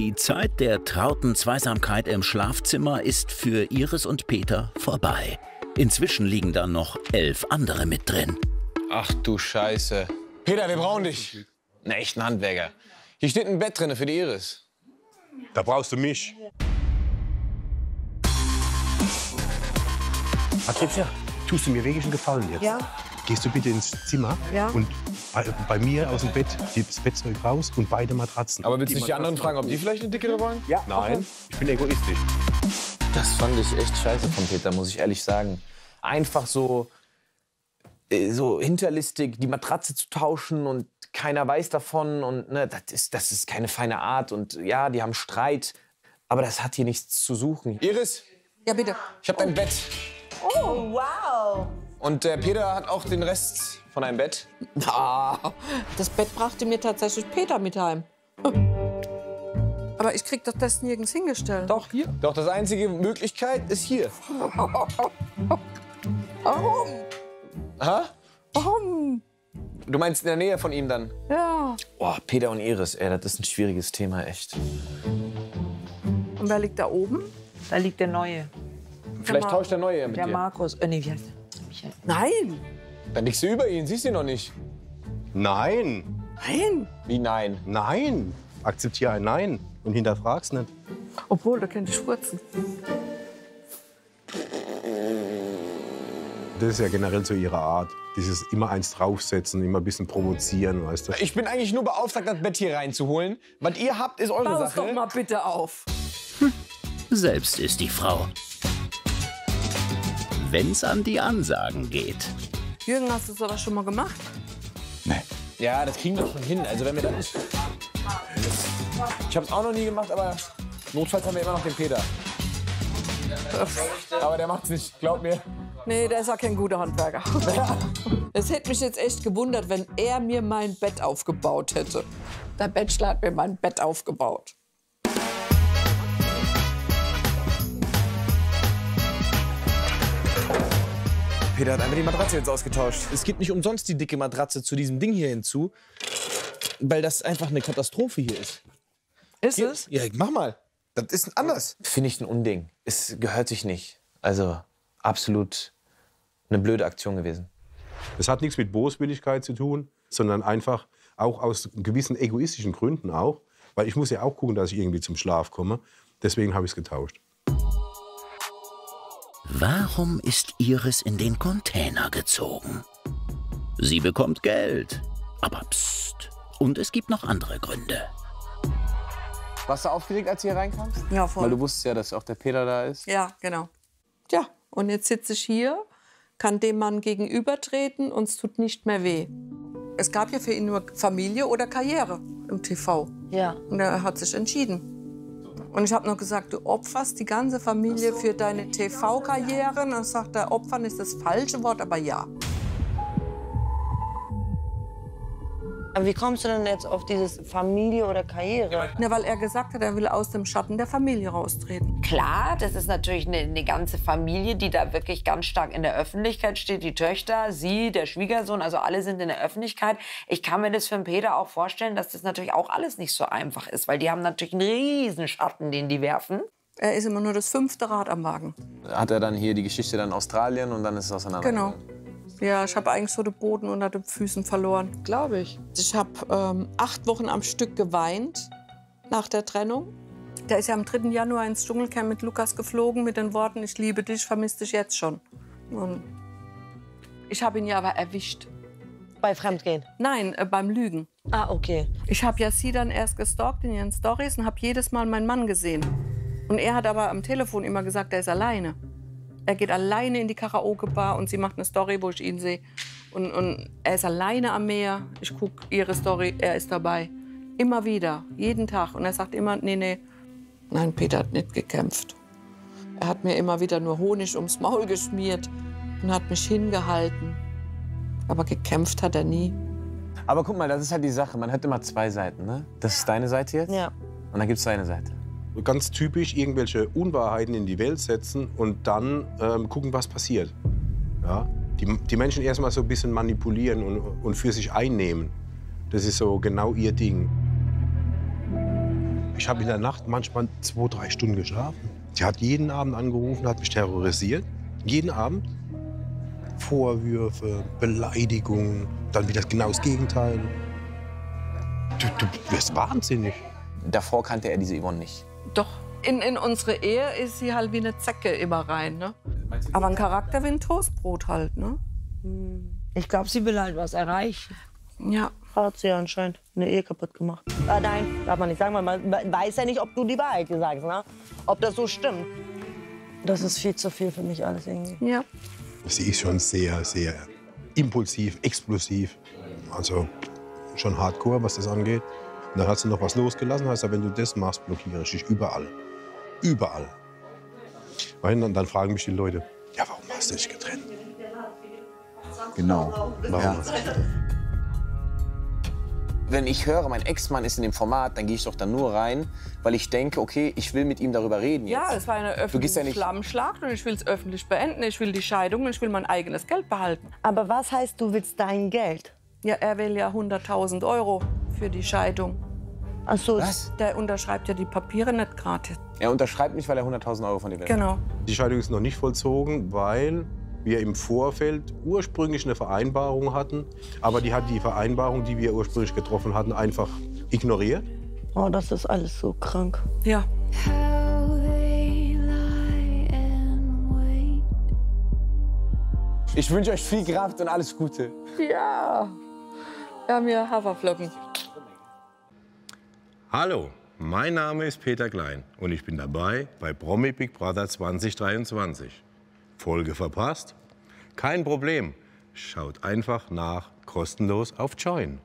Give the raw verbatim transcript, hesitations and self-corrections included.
Die Zeit der trauten Zweisamkeit im Schlafzimmer ist für Iris und Peter vorbei. Inzwischen liegen da noch elf andere mit drin. Ach du Scheiße. Peter, wir brauchen dich. Einen echten Handwerker. Hier steht ein Bett drin für die Iris. Da brauchst du mich. Patricia, tust du mir wirklich einen Gefallen jetzt? Ja. Gehst du bitte ins Zimmer ja. und bei, bei mir aus dem Bett das Bettzeug raus und beide Matratzen. Aber willst du nicht die anderen fragen, ob die vielleicht eine dickere wollen? Ja. Nein, okay. Ich bin egoistisch. Das fand ich echt scheiße von Peter, muss ich ehrlich sagen. Einfach so, so hinterlistig die Matratze zu tauschen und keiner weiß davon. Und ne, das ist, das ist keine feine Art. Und ja, die haben Streit, aber das hat hier nichts zu suchen. Iris? Ja, bitte. Ich hab dein Bett. Oh, wow. Und äh, Peter hat auch den Rest von einem Bett. Ah. Das Bett brachte mir tatsächlich Peter mit heim. Aber ich krieg doch das nirgends hingestellt. Doch, hier. Doch, das einzige Möglichkeit ist hier. Warum? Ha? Warum? Du meinst in der Nähe von ihm dann? Ja. Oh, Peter und Iris, ey, das ist ein schwieriges Thema, echt. Und wer liegt da oben? Da liegt der Neue. Vielleicht der tauscht der Neue mit der dir. Der Markus. Äh, nee, wie heißt der? Nein! Dann liegst du über ihn, siehst du ihn noch nicht. Nein! Nein! Wie nein? Nein! Akzeptiere ein Nein und hinterfrag's nicht. Obwohl, da könnte ich schwurzen. Das ist ja generell so ihre Art. Dieses immer eins draufsetzen, immer ein bisschen provozieren, weißt du. Ich bin eigentlich nur beauftragt, das Bett hier reinzuholen. Was ihr habt, ist eure Sache. Pass doch mal bitte auf! Hm. Selbst ist die Frau. Wenn's an die Ansagen geht. Jürgen, hast du das aber schon mal gemacht? Nee. Ja, das kriegen wir schon hin. Also wenn wir dann nicht... Ich hab's auch noch nie gemacht, aber notfalls haben wir immer noch den Peter. Aber der macht's nicht, glaub mir. Nee, der ist ja kein guter Handwerker. Es hätte mich jetzt echt gewundert, wenn er mir mein Bett aufgebaut hätte. Der Bachelor hat mir mein Bett aufgebaut. Peter hat einfach die Matratze jetzt ausgetauscht. Es gibt nicht umsonst die dicke Matratze zu diesem Ding hier hinzu, weil das einfach eine Katastrophe hier ist. Ist hier, es? Ja, mach mal. Das ist anders. Finde ich ein Unding. Es gehört sich nicht. Also absolut eine blöde Aktion gewesen. Es hat nichts mit Boswilligkeit zu tun, sondern einfach auch aus gewissen egoistischen Gründen auch. Weil ich muss ja auch gucken, dass ich irgendwie zum Schlaf komme. Deswegen habe ich es getauscht. Warum ist Iris in den Container gezogen? Sie bekommt Geld, aber pst. Und es gibt noch andere Gründe. Warst du aufgeregt, als du hier reinkamst? Ja, voll. Weil du wusstest ja, dass auch der Peter da ist. Ja, genau. Tja, und jetzt sitze ich hier, kann dem Mann gegenübertreten und es tut nicht mehr weh. Es gab ja für ihn nur Familie oder Karriere im T V. Ja. Und er hat sich entschieden. Und ich habe noch gesagt, du opferst die ganze Familie für deine T V-Karriere. Und dann sagt er, opfern ist das falsche Wort, aber ja. Aber wie kommst du denn jetzt auf dieses Familie oder Karriere? Na, weil er gesagt hat, er will aus dem Schatten der Familie raustreten. Klar, das ist natürlich eine, eine ganze Familie, die da wirklich ganz stark in der Öffentlichkeit steht. Die Töchter, sie, der Schwiegersohn, also alle sind in der Öffentlichkeit. Ich kann mir das für den Peter auch vorstellen, dass das natürlich auch alles nicht so einfach ist. Weil die haben natürlich einen riesen Schatten, den die werfen. Er ist immer nur das fünfte Rad am Wagen. Hat er dann hier die Geschichte dann Australien und dann ist es auseinandergegangen? Genau. Ja, ich habe eigentlich so den Boden unter den Füßen verloren, glaube ich. Ich habe ähm, acht Wochen am Stück geweint nach der Trennung. Der ist ja am dritten Januar ins Dschungelcamp mit Lukas geflogen mit den Worten, ich liebe dich, vermisse dich jetzt schon. Und ich habe ihn ja aber erwischt. Bei Fremdgehen? Nein, äh, beim Lügen. Ah, okay. Ich habe ja sie dann erst gestalkt in ihren Storys und habe jedes Mal meinen Mann gesehen. Und er hat aber am Telefon immer gesagt, er ist alleine. Er geht alleine in die Karaoke-Bar und sie macht eine Story, wo ich ihn sehe. Und, und er ist alleine am Meer. Ich gucke ihre Story, er ist dabei. Immer wieder, jeden Tag. Und er sagt immer, nee, nee. Nein, Peter hat nicht gekämpft. Er hat mir immer wieder nur Honig ums Maul geschmiert und hat mich hingehalten. Aber gekämpft hat er nie. Aber guck mal, das ist halt die Sache. Man hat immer zwei Seiten, ne? Das ist deine Seite jetzt? Ja. Und dann gibt's deine Seite. Ganz typisch irgendwelche Unwahrheiten in die Welt setzen und dann ähm, gucken, was passiert. Ja? Die, die Menschen erst mal so ein bisschen manipulieren und, und für sich einnehmen. Das ist so genau ihr Ding. Ich habe in der Nacht manchmal zwei, drei Stunden geschlafen. Die hat jeden Abend angerufen, hat mich terrorisiert. Jeden Abend. Vorwürfe, Beleidigungen, dann wieder genau das Gegenteil. Du, du wirst wahnsinnig. Davor kannte er diese Yvonne nicht. Doch, in, in unsere Ehe ist sie halt wie eine Zecke immer rein. Ne? Aber ein Charakter wie ein Toastbrot halt. Ne? Ich glaube, sie will halt was erreichen. Ja. Hat sie ja anscheinend eine Ehe kaputt gemacht. Ah, nein, darf man nicht sagen, weil man weiß ja nicht, ob du die Wahrheit sagst, ne? Ob das so stimmt. Das ist viel zu viel für mich alles irgendwie. Ja. Sie ist schon sehr, sehr impulsiv, explosiv. Also schon hardcore, was das angeht. Und dann hat sie noch was losgelassen, heißt ja, wenn du das machst, blockiere ich dich überall. Überall. Weil dann, dann fragen mich die Leute, ja, warum hast du dich getrennt? Genau. Warum ja. hast du dich getrennt? Wenn ich höre, mein Ex-Mann ist in dem Format, dann gehe ich doch dann nur rein, weil ich denke, okay, ich will mit ihm darüber reden jetzt. Ja, es war eine öffentliche ja Flammenschlacht und ich will es öffentlich beenden, ich will die Scheidung und ich will mein eigenes Geld behalten. Aber was heißt, du willst dein Geld? Ja, er will ja hunderttausend Euro für die Scheidung. Ach so. Was? Der unterschreibt ja die Papiere nicht gratis. Er unterschreibt nicht, weil er hunderttausend Euro von dir will. Genau. Die Scheidung ist noch nicht vollzogen, weil wir im Vorfeld ursprünglich eine Vereinbarung hatten, aber die hat die Vereinbarung, die wir ursprünglich getroffen hatten, einfach ignoriert. Oh, das ist alles so krank. Ja. Ich wünsche euch viel Kraft und alles Gute. Ja. Wir haben hier Haferflocken. Hallo, mein Name ist Peter Klein und ich bin dabei bei Promi Big Brother zwanzig dreiundzwanzig. Folge verpasst? Kein Problem. Schaut einfach nach kostenlos auf Joyn.